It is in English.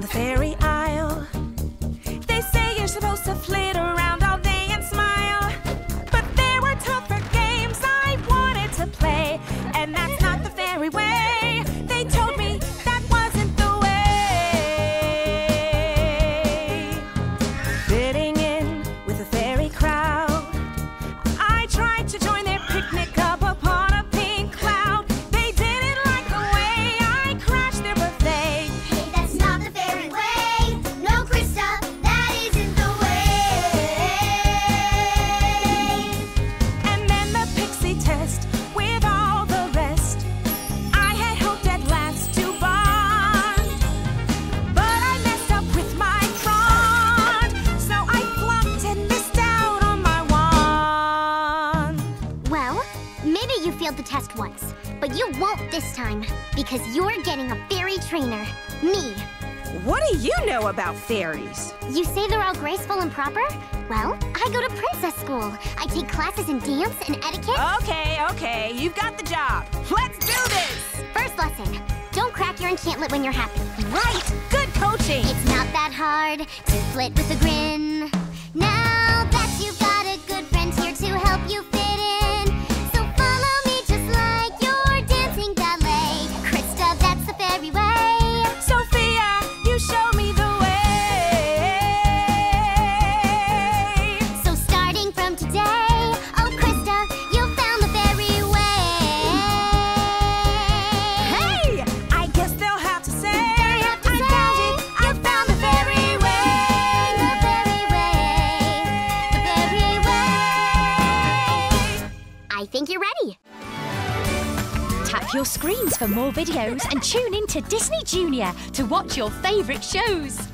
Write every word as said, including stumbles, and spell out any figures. on the fairy isle. They say you're supposed to flit around all day and smile, but there were tougher games I wanted to play, and that's not the fairy way. They told me that wasn't the way. Fitting in with the fairy crowd, I tried to join their picnic up upon the test once, but you won't this time, because you're getting a fairy trainer. Me. What do you know about fairies? You say they're all graceful and proper? Well, I go to princess school. I take classes in dance and etiquette. Okay, okay, you've got the job. Let's do this! First lesson, don't crack your enchantment when you're happy. Right! Good coaching! It's not that hard to flit with a grin. Now that you've got a good friend here to help you fit your screens for more videos and tune in to Disney Junior to watch your favorite shows.